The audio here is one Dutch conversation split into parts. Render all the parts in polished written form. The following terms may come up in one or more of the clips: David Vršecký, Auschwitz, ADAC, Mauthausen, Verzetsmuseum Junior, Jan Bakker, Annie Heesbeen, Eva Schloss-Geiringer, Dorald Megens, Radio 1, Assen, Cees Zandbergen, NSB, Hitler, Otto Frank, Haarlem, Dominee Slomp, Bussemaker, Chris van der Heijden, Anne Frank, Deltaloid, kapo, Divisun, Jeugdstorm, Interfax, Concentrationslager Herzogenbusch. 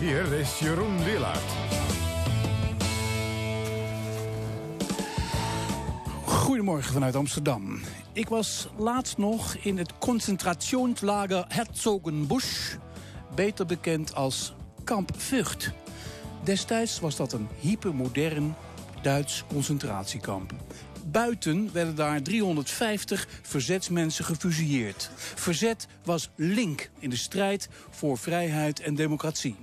Hier is Jeroen Wielaert. Goedemorgen vanuit Amsterdam. Ik was laatst nog in het Concentrationslager Herzogenbusch, beter bekend als Kamp Vught. Destijds was dat een hypermodern Duits concentratiekamp. Buiten werden daar 350 verzetsmensen gefusilleerd. Verzet was link in de strijd voor vrijheid en democratie.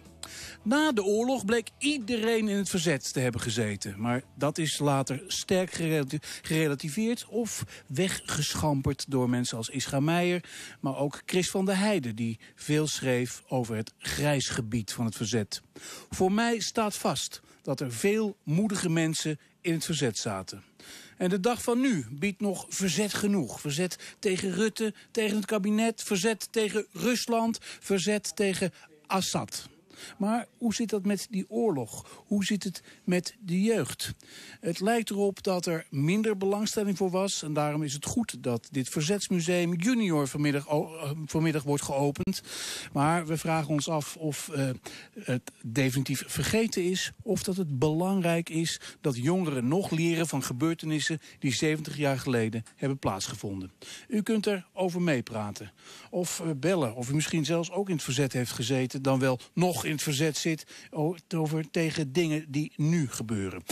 Na de oorlog bleek iedereen in het verzet te hebben gezeten. Maar dat is later sterk gerelativeerd of weggeschamperd door mensen als Ischa Meijer, maar ook Chris van der Heijden, die veel schreef over het grijsgebied van het verzet. Voor mij staat vast dat er veel moedige mensen in het verzet zaten. En de dag van nu biedt nog verzet genoeg. Verzet tegen Rutte, tegen het kabinet, verzet tegen Rusland, verzet tegen Assad. Maar hoe zit dat met die oorlog? Hoe zit het met de jeugd? Het lijkt erop dat er minder belangstelling voor was. En daarom is het goed dat dit Verzetsmuseum Junior vanmiddag wordt geopend. Maar we vragen ons af of het definitief vergeten is, of dat het belangrijk is dat jongeren nog leren van gebeurtenissen die 70 jaar geleden hebben plaatsgevonden. U kunt erover meepraten. Of bellen. Of u misschien zelfs ook in het verzet heeft gezeten. Dan wel nog in het verzet zit over tegen dingen die nu gebeuren.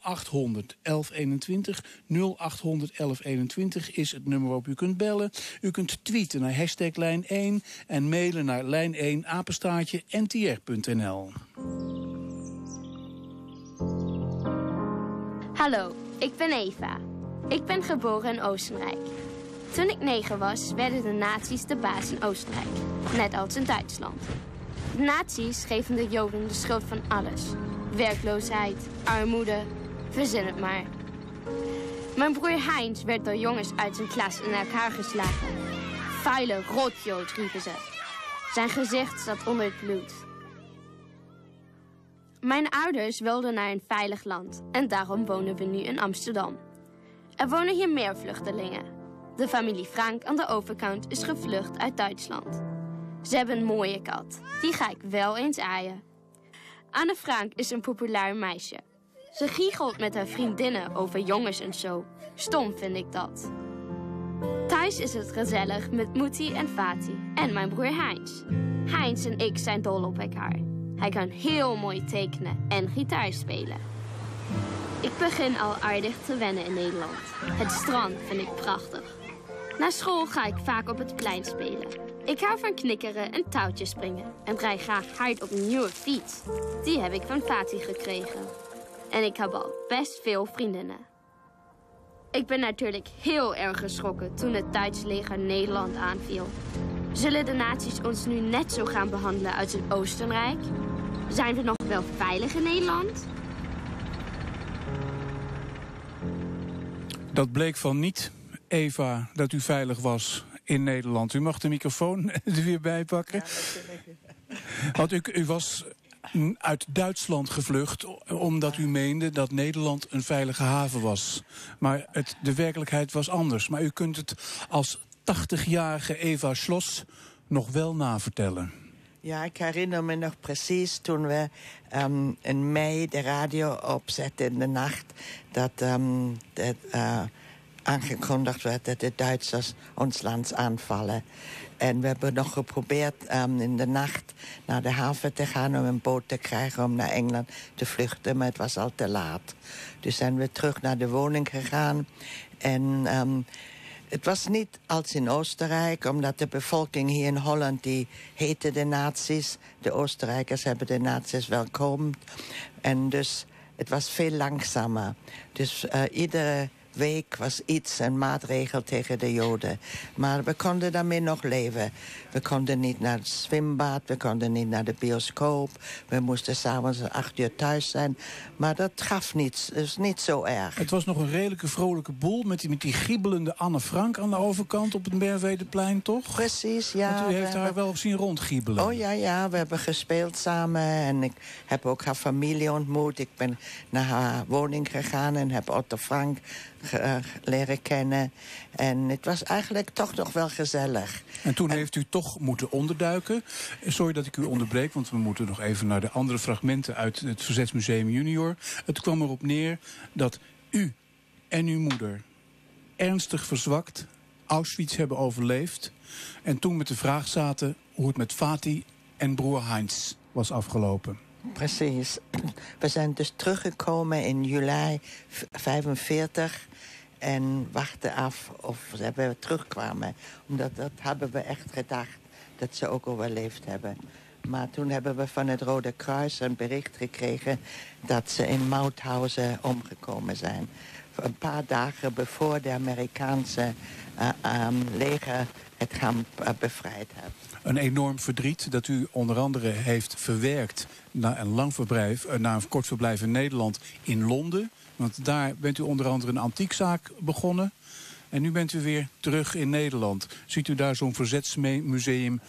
0800 1121. 0800 1121 is het nummer waarop u kunt bellen. U kunt tweeten naar hashtag lijn 1 en mailen naar lijn1@ntr.nl. Hallo, ik ben Eva. Ik ben geboren in Oostenrijk. Toen ik 9 was, werden de nazi's de baas in Oostenrijk. Net als in Duitsland. De nazi's geven de Joden de schuld van alles. Werkloosheid, armoede, verzin het maar. Mijn broer Heinz werd door jongens uit zijn klas in elkaar geslagen. Vuile rotjood, riepen ze. Zijn gezicht zat onder het bloed. Mijn ouders wilden naar een veilig land en daarom wonen we nu in Amsterdam. Er wonen hier meer vluchtelingen. De familie Frank aan de overkant is gevlucht uit Duitsland. Ze hebben een mooie kat. Die ga ik wel eens aaien. Anne Frank is een populair meisje. Ze giechelt met haar vriendinnen over jongens en zo. Stom vind ik dat. Thuis is het gezellig met Moeti en Fati en mijn broer Heinz. Heinz en ik zijn dol op elkaar. Hij kan heel mooi tekenen en gitaar spelen. Ik begin al aardig te wennen in Nederland. Het strand vind ik prachtig. Na school ga ik vaak op het plein spelen. Ik hou van knikkeren en touwtjes springen en rij graag hard op een nieuwe fiets. Die heb ik van Fatih gekregen. En ik heb al best veel vriendinnen. Ik ben natuurlijk heel erg geschrokken toen het Duitse leger Nederland aanviel. Zullen de nazi's ons nu net zo gaan behandelen als in Oostenrijk? Zijn we nog wel veilig in Nederland? Dat bleek van niet, Eva, dat u veilig was in Nederland. U mag de microfoon er weer bij pakken. Want u was uit Duitsland gevlucht omdat u meende dat Nederland een veilige haven was. Maar de werkelijkheid was anders. Maar u kunt het als 80-jarige Eva Schloss nog wel navertellen. Ja, ik herinner me nog precies toen we in mei de radio opzetten in de nacht, dat aangekondigd werd dat de Duitsers ons land aanvallen. En we hebben nog geprobeerd in de nacht naar de haven te gaan om een boot te krijgen om naar Engeland te vluchten, maar het was al te laat. Dus zijn we terug naar de woning gegaan. En het was niet als in Oostenrijk, omdat de bevolking hier in Holland, die heette de nazi's. De Oostenrijkers hebben de nazi's welkom. En dus het was veel langzamer. Dus iedere week was iets, een maatregel tegen de Joden. Maar we konden daarmee nog leven. We konden niet naar het zwembad, we konden niet naar de bioscoop. We moesten s'avonds 20:00 thuis zijn. Maar dat gaf niets, dus niet zo erg. Het was nog een redelijke vrolijke boel met die giebelende Anne Frank aan de overkant op het Merwedeplein, toch? Precies, ja. Want u heeft haar wel zien rondgiebelen. Oh ja, ja, we hebben gespeeld samen en ik heb ook haar familie ontmoet. Ik ben naar haar woning gegaan en heb Otto Frank leren kennen. En het was eigenlijk toch nog wel gezellig. En toen heeft u toch moeten onderduiken. Sorry dat ik u onderbreek, want we moeten nog even naar de andere fragmenten uit het Verzetsmuseum Junior. Het kwam erop neer dat u en uw moeder ernstig verzwakt Auschwitz hebben overleefd. En toen met de vraag zaten hoe het met Fatih en broer Heinz was afgelopen. Precies. We zijn dus teruggekomen in juli 1945 en wachten af of ze weer terugkwamen. Omdat dat hebben we echt gedacht, dat ze ook overleefd hebben. Maar toen hebben we van het Rode Kruis een bericht gekregen dat ze in Mauthausen omgekomen zijn. Een paar dagen voor de Amerikaanse leger het kamp bevrijd heeft. Een enorm verdriet dat u onder andere heeft verwerkt na een lang verblijf, na een kort verblijf in Nederland in Londen. Want daar bent u onder andere een antiekzaak begonnen. En nu bent u weer terug in Nederland. Ziet u daar zo'n Verzetsmuseum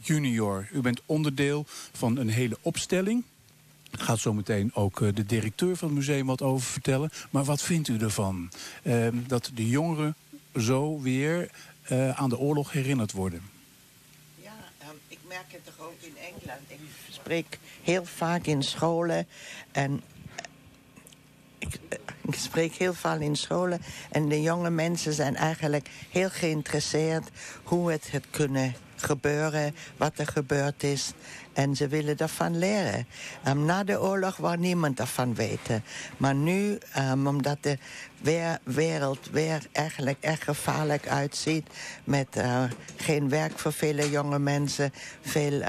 Junior? U bent onderdeel van een hele opstelling. Gaat zo meteen ook de directeur van het museum wat over vertellen. Maar wat vindt u ervan? Dat de jongeren zo weer aan de oorlog herinnerd worden? Ja, ik merk het toch ook in Engeland. Ik spreek heel vaak in scholen. En ik spreek heel vaak in scholen. En de jonge mensen zijn eigenlijk heel geïnteresseerd hoe het had kunnen gebeuren, wat er gebeurd is. En ze willen daarvan leren. Na de oorlog wou niemand daarvan weten. Maar nu, omdat de wereld weer eigenlijk echt gevaarlijk uitziet, met geen werk voor vele jonge mensen, veel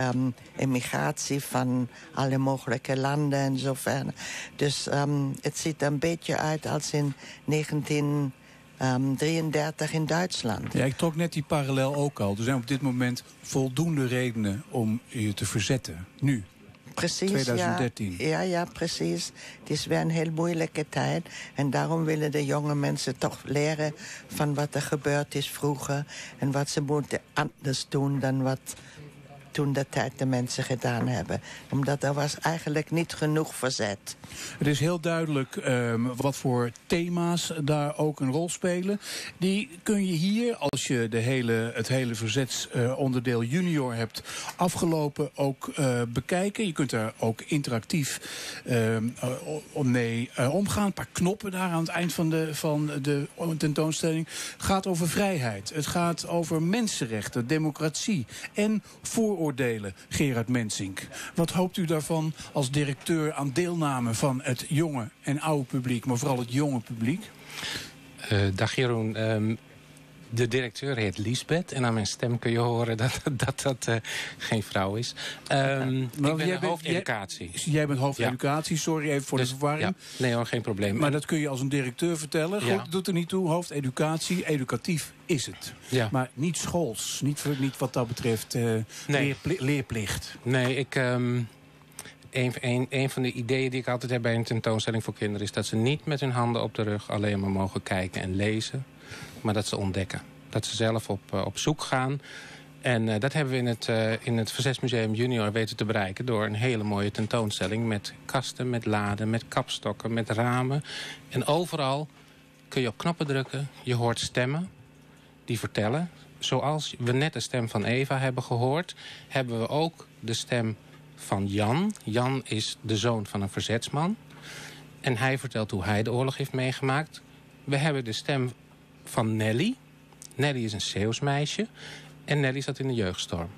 immigratie van alle mogelijke landen en zo verder. Dus het ziet er een beetje uit als in 1933 in Duitsland. Ja, ik trok net die parallel ook al. Er zijn op dit moment voldoende redenen om je te verzetten. Nu, precies, 2013. Ja, precies. Het is weer een heel moeilijke tijd. En daarom willen de jonge mensen toch leren van wat er gebeurd is vroeger. En wat ze moeten anders doen dan wat toen de tijd de mensen gedaan hebben. Omdat er was eigenlijk niet genoeg verzet. Het is heel duidelijk wat voor thema's daar ook een rol spelen. Die kun je hier, als je het hele verzetsonderdeel junior hebt afgelopen, ook bekijken. Je kunt daar ook interactief omgaan. Een paar knoppen daar aan het eind van de tentoonstelling. Het gaat over vrijheid. Het gaat over mensenrechten, democratie en vooroordelen. Gerard Mensink. Wat hoopt u daarvan als directeur aan deelname van het jonge en oude publiek, maar vooral het jonge publiek? Dag Jeroen. De directeur heet Liesbeth en aan mijn stem kun je horen dat geen vrouw is. Ik ben hoofdeducatie. Jij bent hoofdeducatie, ja. Sorry even voor de verwarring. Ja. Nee hoor, geen probleem. Maar dat kun je als een directeur vertellen. Ja. Goed, doet er niet toe. Hoofdeducatie, educatief is het. Ja. Maar niet schools, niet wat dat betreft leerplicht. Nee, Een van de ideeën die ik altijd heb bij een tentoonstelling voor kinderen is dat ze niet met hun handen op de rug alleen maar mogen kijken en lezen, maar dat ze ontdekken. Dat ze zelf op zoek gaan. En dat hebben we in het Verzetsmuseum Junior weten te bereiken door een hele mooie tentoonstelling met kasten, met laden, met kapstokken, met ramen. En overal kun je op knoppen drukken. Je hoort stemmen die vertellen. Zoals we net de stem van Eva hebben gehoord, hebben we ook de stem van Jan. Jan is de zoon van een verzetsman. En hij vertelt hoe hij de oorlog heeft meegemaakt. We hebben de stem van Nelly. Nelly is een Zeeuws meisje. En Nelly zat in de jeugdstorm.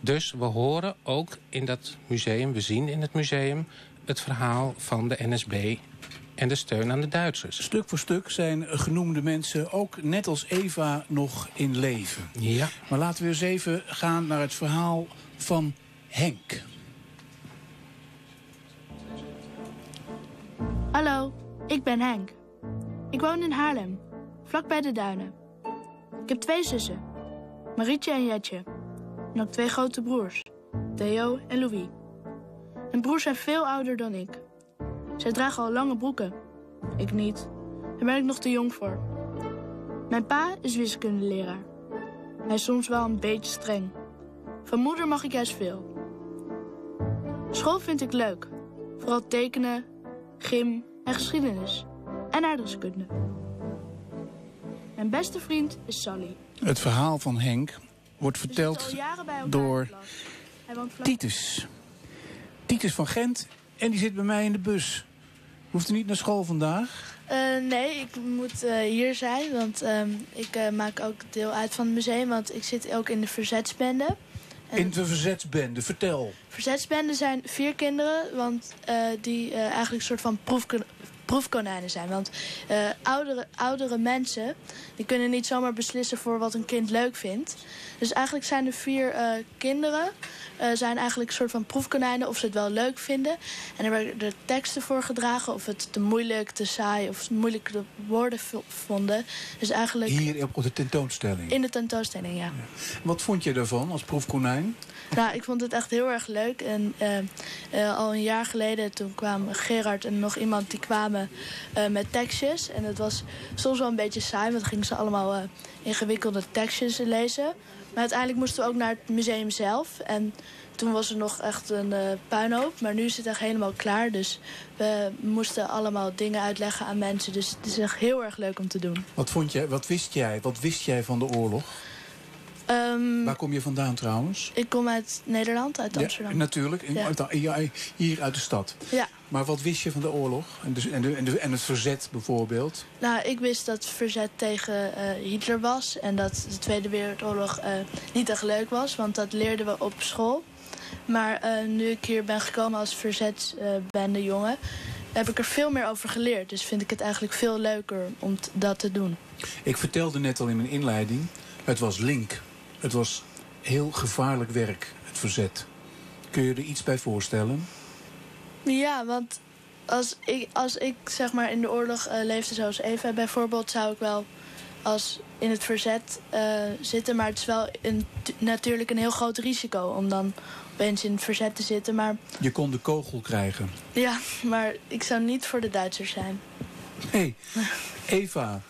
Dus we horen ook in dat museum, we zien in het museum het verhaal van de NSB en de steun aan de Duitsers. Stuk voor stuk zijn genoemde mensen ook net als Eva nog in leven. Ja. Maar laten we eens even gaan naar het verhaal van Henk. Hallo, ik ben Henk. Ik woon in Haarlem, vlakbij de duinen. Ik heb twee zussen, Marietje en Jetje. En ook twee grote broers, Theo en Louis. Mijn broers zijn veel ouder dan ik. Zij dragen al lange broeken. Ik niet, daar ben ik nog te jong voor. Mijn pa is wiskundeleraar. Hij is soms wel een beetje streng. Van moeder mag ik juist veel. School vind ik leuk, vooral tekenen, gym en geschiedenis en aardrijkskunde. Mijn beste vriend is Sally. Het verhaal van Henk wordt verteld door Titus. Titus van Gent. En die zit bij mij in de bus. Hoeft u niet naar school vandaag? Nee, ik moet hier zijn. Want ik maak ook deel uit van het museum. Want ik zit ook in de verzetsbende. En in de verzetsbende, vertel. Verzetsbende zijn 4 kinderen. Want die eigenlijk een soort van proefkonijnen zijn. Want oudere mensen die kunnen niet zomaar beslissen voor wat een kind leuk vindt. Dus eigenlijk zijn de 4 kinderen zijn eigenlijk een soort van proefkonijnen of ze het wel leuk vinden. En er werden de teksten voor gedragen of het te moeilijk, te saai of moeilijke woorden vonden. Dus eigenlijk hier op de tentoonstelling? In de tentoonstelling, ja. Wat vond je daarvan als proefkonijn? Nou, ik vond het echt heel erg leuk. En al een jaar geleden, toen kwamen Gerard en nog iemand, die kwamen met tekstjes. En dat was soms wel een beetje saai, want dan gingen ze allemaal ingewikkelde tekstjes lezen. Maar uiteindelijk moesten we ook naar het museum zelf. En toen was er nog echt een puinhoop. Maar nu is het echt helemaal klaar. Dus we moesten allemaal dingen uitleggen aan mensen. Dus het is echt heel erg leuk om te doen. Wat vond jij? Wat wist jij van de oorlog? Waar kom je vandaan trouwens? Ik kom uit Nederland, uit Amsterdam. Ja, natuurlijk, hier uit de stad. Ja. Maar wat wist je van de oorlog en het verzet bijvoorbeeld? Nou, ik wist dat het verzet tegen Hitler was en dat de Tweede Wereldoorlog niet echt leuk was, want dat leerden we op school. Maar nu ik hier ben gekomen als verzetsbendejongen, heb ik er veel meer over geleerd. Dus vind ik het eigenlijk veel leuker om dat te doen. Ik vertelde net al in mijn inleiding, het was link. Het was heel gevaarlijk werk, het verzet. Kun je er iets bij voorstellen? Ja, want als ik zeg maar in de oorlog leefde zoals Eva bijvoorbeeld, zou ik wel als in het verzet zitten. Maar het is wel natuurlijk een heel groot risico om dan opeens in het verzet te zitten. Maar je kon de kogel krijgen. Ja, maar ik zou niet voor de Duitsers zijn. Nee, Eva,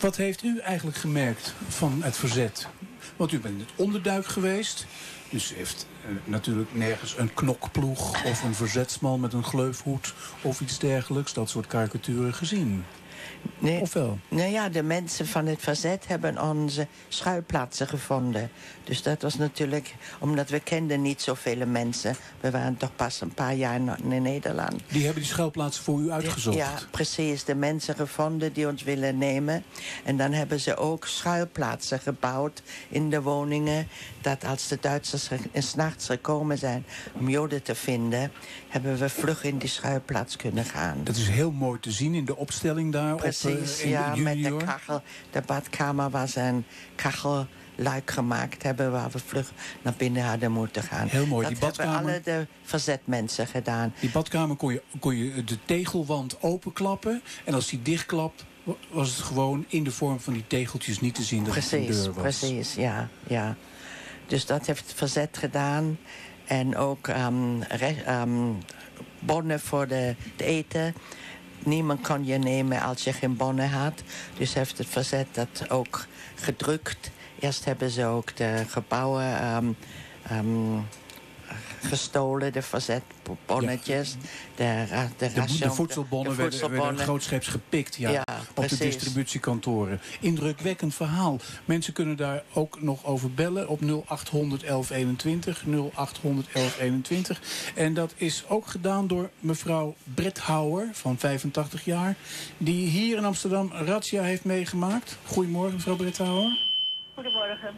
wat heeft u eigenlijk gemerkt van het verzet? Want u bent in het onderduik geweest. Dus u heeft natuurlijk nergens een knokploeg of een verzetsman met een gleufhoed of iets dergelijks, dat soort karikaturen gezien. Nee, of wel? Nou ja, de mensen van het verzet hebben onze schuilplaatsen gevonden. Dus dat was natuurlijk, omdat we kenden niet zoveel mensen. We waren toch pas een paar jaar in Nederland. Die hebben die schuilplaatsen voor u uitgezocht? Ja, precies. De mensen gevonden die ons willen nemen. En dan hebben ze ook schuilplaatsen gebouwd in de woningen. Dat als de Duitsers 's nachts gekomen zijn om Joden te vinden, hebben we vlug in die schuilplaats kunnen gaan. Dat is heel mooi te zien in de opstelling daar. Precies, ja, met de kachel. De badkamer was een kachelluik gemaakt hebben waar we vlug naar binnen hadden moeten gaan. Heel mooi, dat die badkamer. Dat hebben alle de verzetmensen gedaan. Die badkamer kon je de tegelwand openklappen en als die dichtklapt was het gewoon in de vorm van die tegeltjes niet te zien dat het een deur was. Precies, ja, ja. Dus dat heeft het verzet gedaan en ook bonnen voor het eten. Niemand kon je nemen als je geen bonnen had. Dus heeft het verzet dat ook gedrukt. Eerst hebben ze ook de gebouwen gestolen, de verzetbonnetjes. Ja. De voedselbonnen werden grootscheeps gepikt, ja, ja, op precies de distributiekantoren. Indrukwekkend verhaal. Mensen kunnen daar ook nog over bellen op 0800 1121. 0800 1121. En dat is ook gedaan door mevrouw Bret Houwer van 85 jaar... die hier in Amsterdam razzia heeft meegemaakt. Goedemorgen, mevrouw Bret Houwer. Goedemorgen.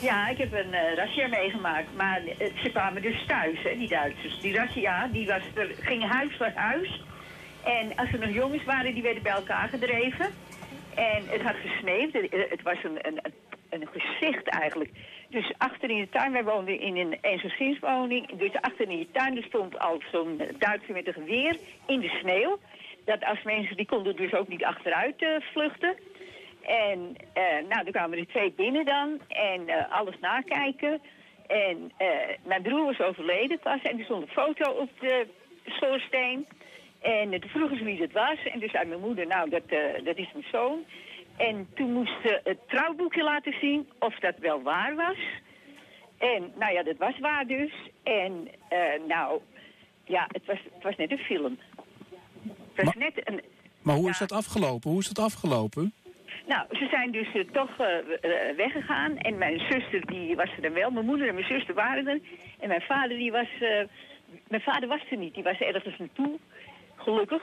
Ja, ik heb een razzia meegemaakt, maar ze kwamen dus thuis, hè, die Duitsers. Die razzia, ging huis voor huis. En als er nog jongens waren, die werden bij elkaar gedreven. En het had gesneeuwd, het was een gezicht eigenlijk. Dus achter in de tuin, wij woonden in een eensgezinswoning. Dus achter in de tuin, er stond al zo'n Duitser met een geweer in de sneeuw. Dat als mensen, die konden dus ook niet achteruit vluchten. En nou, er kwamen er 2 binnen dan en alles nakijken. En mijn broer was overleden pas en er stond een foto op de schoorsteen. En toen vroegen ze wie dat was en toen zei mijn moeder, nou dat is mijn zoon. En toen moest ze het trouwboekje laten zien of dat wel waar was. En nou ja, dat was waar dus. En nou, ja, het was net een film. Het was net een... Maar hoe is dat afgelopen? Nou, ze zijn dus toch weggegaan. En mijn zuster, die was er dan wel. Mijn moeder en mijn zuster waren er. En mijn vader, die was... mijn vader was er niet. Die was ergens naartoe. Gelukkig.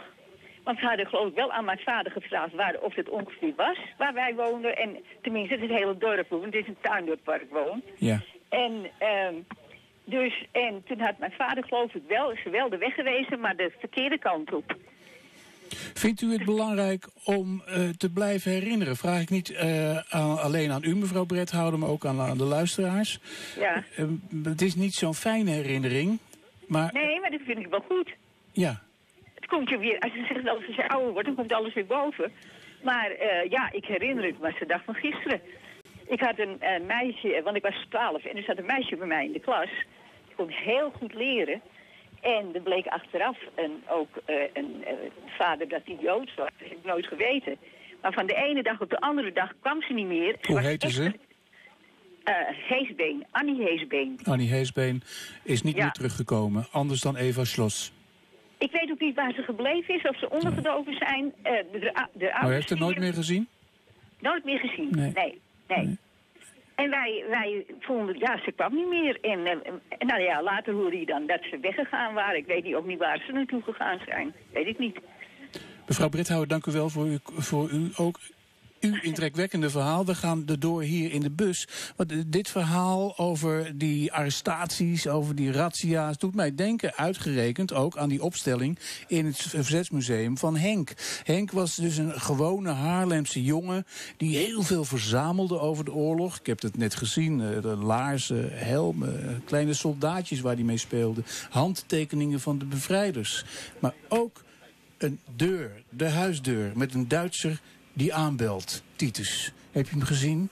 Want ze hadden geloof ik wel aan mijn vader gevraagd of het ongeveer was waar wij woonden. En tenminste, het hele dorp, want het is een tuindorp waar ik woon. Ja. En toen had mijn vader geloof ik wel, is wel de weg gewezen, maar de verkeerde kant op. Vindt u het belangrijk om te blijven herinneren? Vraag ik niet alleen aan u, mevrouw Bret Houwer, maar ook aan de luisteraars. Ja. Het is niet zo'n fijne herinnering. Maar... Nee, maar dat vind ik wel goed. Ja. Het komt je weer, als je zegt dat ze ouder wordt, dan komt alles weer boven. Maar ja, ik herinner het, maar het was de dag van gisteren. Ik had een meisje, want ik was 12 en er zat een meisje bij mij in de klas. Die kon heel goed leren. En er bleek achteraf vader dat hij Joods was. Dat heb ik nooit geweten. Maar van de ene dag op de andere dag kwam ze niet meer. Hoe heette ze? Heesbeen, Annie Heesbeen. Annie Heesbeen is niet meer teruggekomen, anders dan Eva Schloss. Ik weet ook niet waar ze gebleven is, of ze ondergedoken zijn. U heeft haar nooit meer gezien? Nooit meer gezien, nee. En wij vonden, ze kwam niet meer. En nou ja, later hoorde je dan dat ze weggegaan waren. Ik weet ook niet waar ze naartoe gegaan zijn. Weet ik niet. Mevrouw Bret Houwer, dank u wel voor uw indrukwekkende verhaal. We gaan erdoor hier in de bus. Want dit verhaal over die arrestaties, over die razzia's, doet mij denken uitgerekend ook aan die opstelling in het Verzetsmuseum van Henk. Henk was dus een gewone Haarlemse jongen die heel veel verzamelde over de oorlog. Ik heb het net gezien, de laarzen, helmen, kleine soldaatjes waar hij mee speelde. Handtekeningen van de bevrijders. Maar ook een deur, de huisdeur, met een Duitser die aanbelt, Titus. Heb je hem gezien?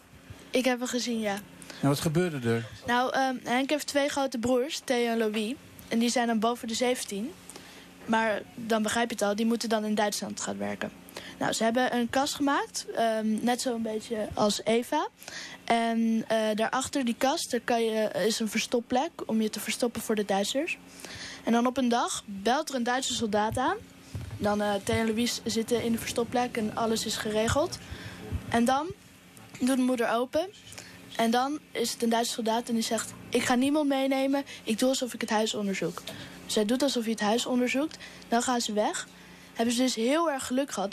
Ik heb hem gezien, ja. En wat gebeurde er? Nou, Henk heeft 2 grote broers, Theo en Louis. En die zijn dan boven de 17. Maar dan begrijp je het al, die moeten dan in Duitsland gaan werken. Nou, ze hebben een kast gemaakt, net zo'n beetje als Eva. En daarachter die kast, daar is een verstopplek om je te verstoppen voor de Duitsers. En dan op een dag belt er een Duitse soldaat aan. Dan Theo en Louise zitten in de verstopplek en alles is geregeld. En dan doet de moeder open. En dan is het een Duitse soldaat en die zegt: ik ga niemand meenemen, ik doe alsof ik het huis onderzoek. Dus hij doet alsof hij het huis onderzoekt. Dan gaan ze weg. Hebben ze dus heel erg geluk gehad.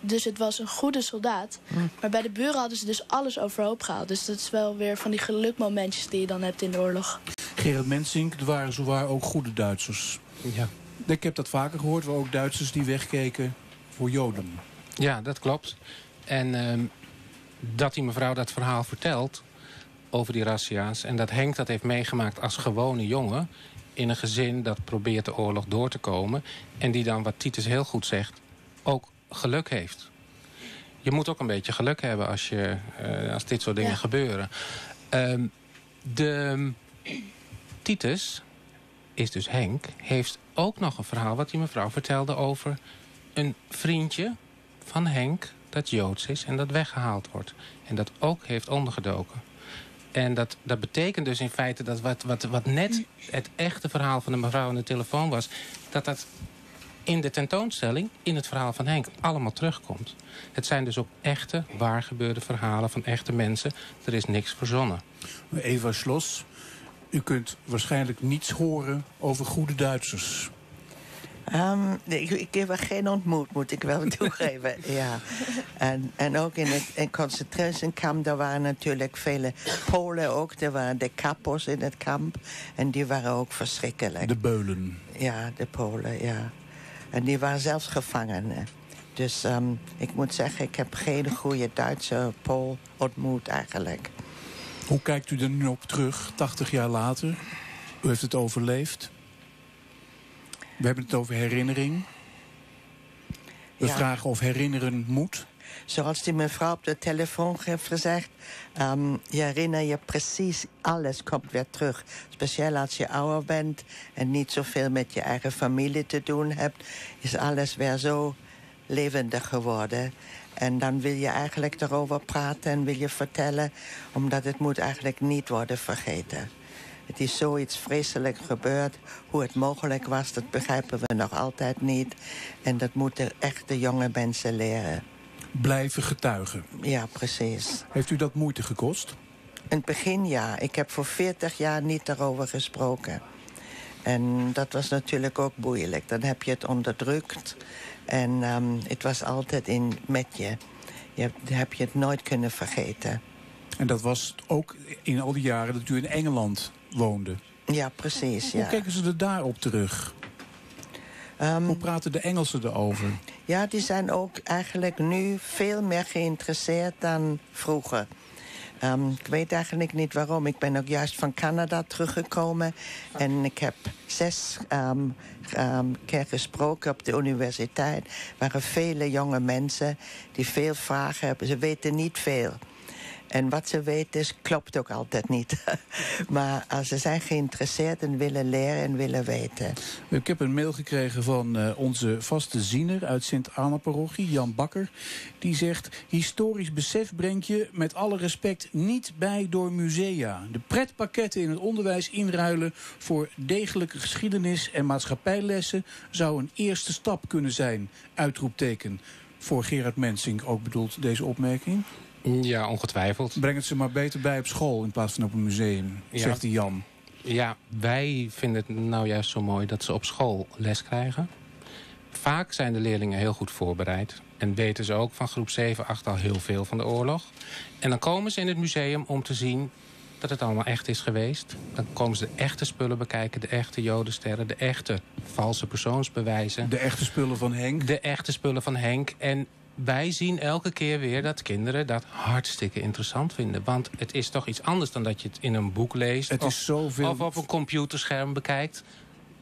Dus het was een goede soldaat. Maar bij de buren hadden ze dus alles overhoop gehaald. Dus dat is wel weer van die gelukmomentjes die je dan hebt in de oorlog. Gerard Mensink, er waren zowaar ook goede Duitsers. Ja. Ik heb dat vaker gehoord, waar ook Duitsers die wegkeken voor Joden. Ja, dat klopt. En dat die mevrouw dat verhaal vertelt over die razzia's, en dat Henk dat heeft meegemaakt als gewone jongen in een gezin dat probeert de oorlog door te komen. En die dan, wat Titus heel goed zegt, ook geluk heeft. Je moet ook een beetje geluk hebben als dit soort dingen gebeuren. Titus is dus Henk, heeft ook nog een verhaal wat die mevrouw vertelde over een vriendje van Henk dat Joods is en dat weggehaald wordt. En dat ook heeft ondergedoken. En dat betekent dus in feite dat wat net het echte verhaal van de mevrouw aan de telefoon was, dat in de tentoonstelling, in het verhaal van Henk, allemaal terugkomt. Het zijn dus ook echte, waar gebeurde verhalen van echte mensen. Er is niks verzonnen. Eva Schloss, u kunt waarschijnlijk niets horen over goede Duitsers. Ik heb er geen ontmoet, moet ik wel toegeven. Ja. En ook in het concentratiekamp, daar waren natuurlijk vele Polen ook. Er waren de kapos in het kamp. En die waren ook verschrikkelijk. De Beulen. Ja, de Polen, ja. En die waren zelfs gevangenen. Dus ik moet zeggen, ik heb geen goede Duitse Pool ontmoet eigenlijk. Hoe kijkt u er nu op terug, 80 jaar later? U heeft het overleefd. We hebben het over herinnering. We vragen of herinneren moet. Zoals die mevrouw op de telefoon heeft gezegd, je herinner je precies, alles komt weer terug. Speciaal als je ouder bent en niet zoveel met je eigen familie te doen hebt, is alles weer zo levendig geworden. En dan wil je eigenlijk erover praten en wil je vertellen, omdat het moet eigenlijk niet worden vergeten. Het is zoiets vreselijk gebeurd. Hoe het mogelijk was, dat begrijpen we nog altijd niet. En dat moeten echte jonge mensen leren. blijven getuigen. Ja, precies. Heeft u dat moeite gekost? In het begin ja. Ik heb voor 40 jaar niet daarover gesproken. En dat was natuurlijk ook moeilijk. Dan heb je het onderdrukt. En het was altijd met je. Heb je het nooit kunnen vergeten. En dat was ook in al die jaren dat u in Engeland woonde. Ja, precies. Ja. Hoe kijken ze er daarop terug? Hoe praten de Engelsen erover? Ja, die zijn ook eigenlijk nu veel meer geïnteresseerd dan vroeger. Ik weet eigenlijk niet waarom. Ik ben ook juist van Canada teruggekomen. En ik heb 6 keer gesproken op de universiteit. Er waren vele jonge mensen die veel vragen hebben. Ze weten niet veel. En wat ze weten is, klopt ook altijd niet. Maar ze zijn geïnteresseerd en willen leren en willen weten. Ik heb een mail gekregen van onze vaste ziener uit Sint Anna parochie, Jan Bakker. Die zegt, historisch besef breng je met alle respect niet bij door musea. De pretpakketten in het onderwijs inruilen voor degelijke geschiedenis en maatschappijlessen zou een eerste stap kunnen zijn. Uitroepteken. Voor Gerard Mensink ook bedoeld deze opmerking. Ja, ongetwijfeld. Breng het ze maar beter bij op school in plaats van op een museum, ja. Zegt die Jan. Ja, wij vinden het nou juist zo mooi dat ze op school les krijgen. Vaak zijn de leerlingen heel goed voorbereid. En weten ze ook van groep 7, 8 al heel veel van de oorlog. En dan komen ze in het museum om te zien dat het allemaal echt is geweest. Dan komen ze de echte spullen bekijken, de echte jodensterren, de echte valse persoonsbewijzen. De echte spullen van Henk. De echte spullen van Henk. En wij zien elke keer weer dat kinderen dat hartstikke interessant vinden. Want het is toch iets anders dan dat je het in een boek leest. Het is zoveel... of op een computerscherm bekijkt.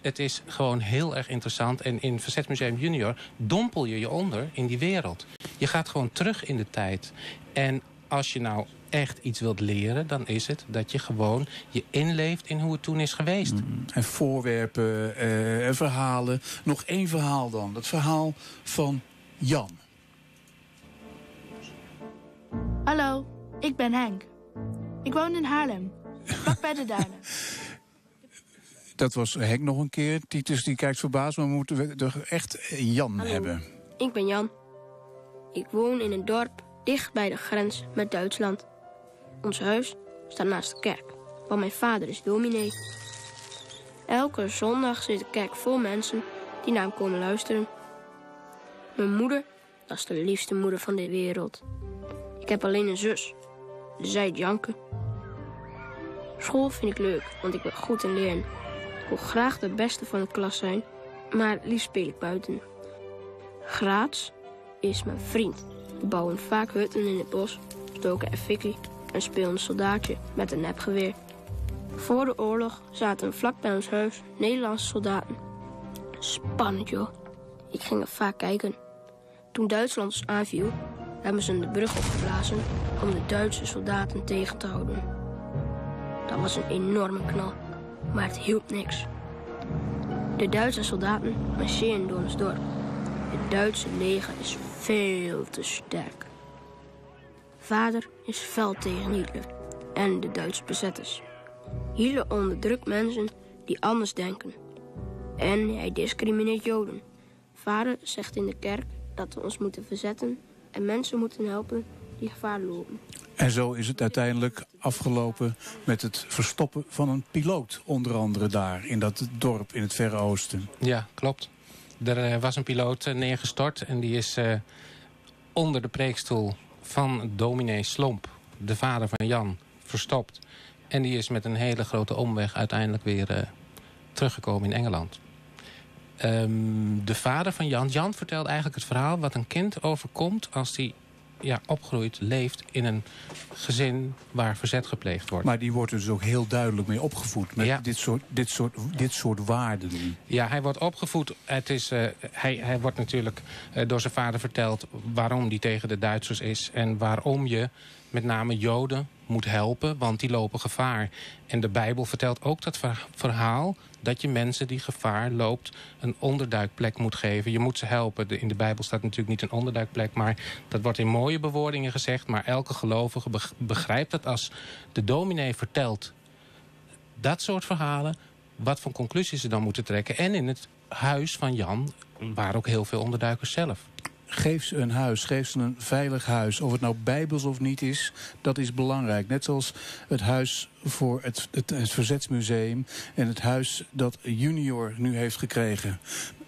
Het is gewoon heel erg interessant. En in Verzetsmuseum Junior dompel je je onder in die wereld. Je gaat gewoon terug in de tijd. En als je nou echt iets wilt leren, dan is het dat je gewoon je inleeft in hoe het toen is geweest. En voorwerpen, verhalen. Nog één verhaal dan. Het verhaal van Jan. Hallo, ik ben Henk. Ik woon in Haarlem, vlak bij de duinen. Dat was Henk nog een keer. Titus die kijkt verbaasd, maar we moeten toch echt Jan Hallo, hebben. Ik ben Jan. Ik woon in een dorp dicht bij de grens met Duitsland. Ons huis staat naast de kerk, want mijn vader is dominee. Elke zondag zit de kerk vol mensen die naar hem komen luisteren. Mijn moeder, dat is de liefste moeder van de wereld. Ik heb alleen een zus. Zij janken. School vind ik leuk, want ik ben goed in leren. Ik wil graag de beste van de klas zijn, maar liefst speel ik buiten. Graats is mijn vriend. We bouwen vaak hutten in het bos, stoken effikkie en spelen een soldaatje met een nepgeweer. Voor de oorlog zaten vlak bij ons huis Nederlandse soldaten. Spannend joh. Ik ging er vaak kijken. Toen Duitsland ons aanviel, hebben ze de brug opgeblazen om de Duitse soldaten tegen te houden. Dat was een enorme knal, maar het hielp niks. De Duitse soldaten marcheerden door ons dorp. Het Duitse leger is veel te sterk. Vader is fel tegen Hitler en de Duitse bezetters. Hitler onderdrukt mensen die anders denken. En hij discrimineert Joden. Vader zegt in de kerk dat we ons moeten verzetten en mensen moeten helpen die gevaar lopen. En zo is het uiteindelijk afgelopen met het verstoppen van een piloot. Onder andere daar, in dat dorp in het Verre Oosten. Ja, klopt. Er was een piloot neergestort en die is onder de preekstoel van dominee Slomp, de vader van Jan, verstopt. En die is met een hele grote omweg uiteindelijk weer teruggekomen in Engeland. De vader van Jan. Jan vertelt eigenlijk het verhaal wat een kind overkomt als hij opgroeit, leeft in een gezin waar verzet gepleegd wordt. Maar die wordt dus ook heel duidelijk mee opgevoed met dit soort waarden. Ja, hij wordt opgevoed. Het is, hij wordt natuurlijk door zijn vader verteld waarom hij tegen de Duitsers is en waarom je met name Joden moet helpen, want die lopen gevaar. En de Bijbel vertelt ook dat verhaal dat je mensen die gevaar loopt een onderduikplek moet geven. Je moet ze helpen. In de Bijbel staat natuurlijk niet een onderduikplek, maar dat wordt in mooie bewoordingen gezegd. Maar elke gelovige begrijpt dat als de dominee vertelt dat soort verhalen, wat voor conclusies ze dan moeten trekken. En in het huis van Jan waren ook heel veel onderduikers zelf. geef ze een huis, geef ze een veilig huis. Of het nou bijbels of niet is, dat is belangrijk. Net zoals het huis voor het Verzetsmuseum en het huis dat Junior nu heeft gekregen.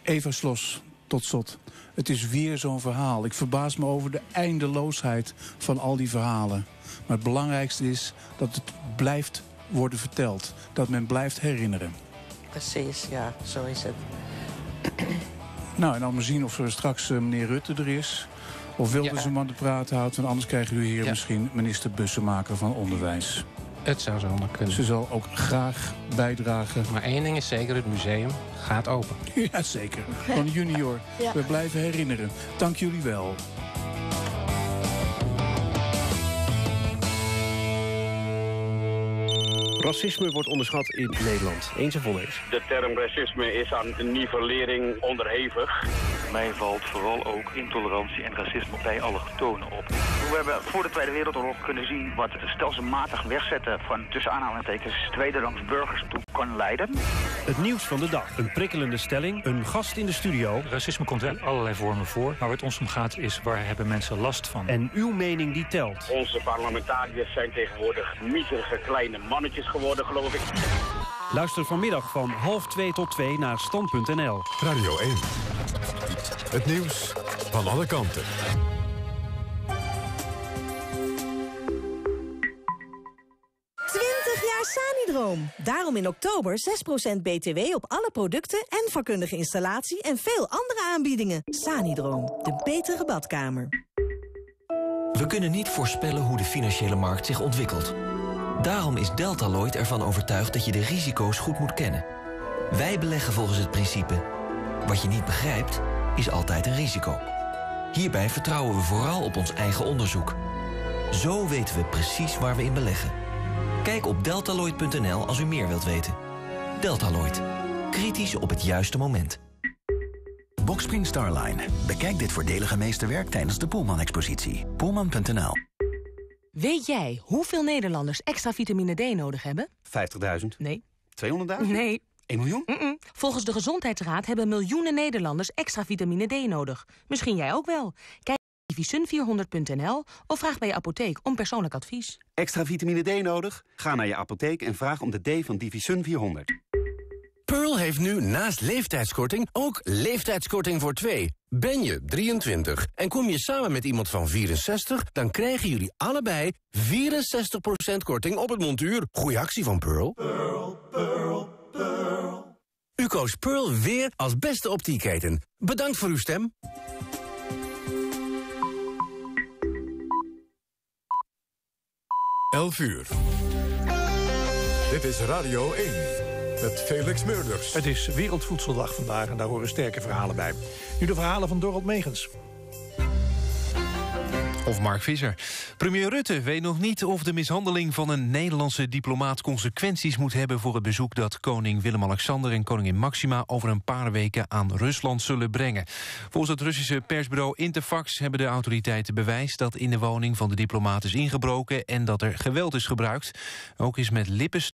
Eva Schloss, tot slot. Het is weer zo'n verhaal. Ik verbaas me over de eindeloosheid van al die verhalen. Maar het belangrijkste is dat het blijft worden verteld. Dat men blijft herinneren. Precies, ja, zo is het. Nou, en dan maar zien of er straks meneer Rutte er is. Of Wilders hem aan de praat houdt. Want anders krijgen we hier misschien minister Bussemaker van Onderwijs. Het zou zomaar kunnen. Ze zal ook graag bijdragen. Maar één ding is zeker, het museum gaat open. Ja, zeker. Van Junior. Ja. We blijven herinneren. Dank jullie wel. Racisme wordt onderschat in Nederland. Eens en volledig. De term racisme is aan nivellering onderhevig. Mij valt vooral ook intolerantie en racisme bij allochtonen op. We hebben voor de Tweede Wereldoorlog kunnen zien wat stelselmatig wegzetten van tussen aanhalingstekens tweederangs burgers toe kan leiden. Het nieuws van de dag. Een prikkelende stelling. Een gast in de studio. Racisme komt in allerlei vormen voor. Maar waar het ons om gaat is, waar hebben mensen last van? En uw mening die telt. Onze parlementariërs zijn tegenwoordig mieterige kleine mannetjes geworden, geloof ik. Luister vanmiddag van 12:30 tot 2 naar stand.nl. Radio 1. Het nieuws van alle kanten. Sanidroom. Daarom in oktober 6% BTW op alle producten en vakkundige installatie en veel andere aanbiedingen. Sanidroom, de betere badkamer. We kunnen niet voorspellen hoe de financiële markt zich ontwikkelt. Daarom is Deltaloid ervan overtuigd dat je de risico's goed moet kennen. Wij beleggen volgens het principe: wat je niet begrijpt, is altijd een risico. Hierbij vertrouwen we vooral op ons eigen onderzoek. Zo weten we precies waar we in beleggen. Kijk op deltaloid.nl als u meer wilt weten. Deltaloid. Kritisch op het juiste moment. Boxspring Starline. Bekijk dit voordelige meesterwerk tijdens de Poelman-expositie. Poelman.nl. Weet jij hoeveel Nederlanders extra vitamine D nodig hebben? 50.000. Nee. 200.000? Nee. 1 miljoen? Mm-mm. Volgens de Gezondheidsraad hebben miljoenen Nederlanders extra vitamine D nodig. Misschien jij ook wel. Kijk op Divisun400.nl of vraag bij je apotheek om persoonlijk advies. Extra vitamine D nodig? Ga naar je apotheek en vraag om de D van Divisun 400. Pearl heeft nu naast leeftijdskorting ook leeftijdskorting voor 2. Ben je 23 en kom je samen met iemand van 64... dan krijgen jullie allebei 64% korting op het montuur. Goeie actie van Pearl. Pearl, Pearl, Pearl. U koos Pearl weer als beste optieketen. Bedankt voor uw stem. Uur. Dit is Radio 1 met Felix Meursers. Het is Wereldvoedseldag vandaag en daar horen sterke verhalen bij. Nu de verhalen van Dorald Megens. Of Mark Visser. Premier Rutte weet nog niet of de mishandeling van een Nederlandse diplomaat consequenties moet hebben voor het bezoek dat koning Willem-Alexander en koningin Maxima over een paar weken aan Rusland zullen brengen. Volgens het Russische persbureau Interfax hebben de autoriteiten bewijs dat in de woning van de diplomaat is ingebroken en dat er geweld is gebruikt. Ook is met lippenstift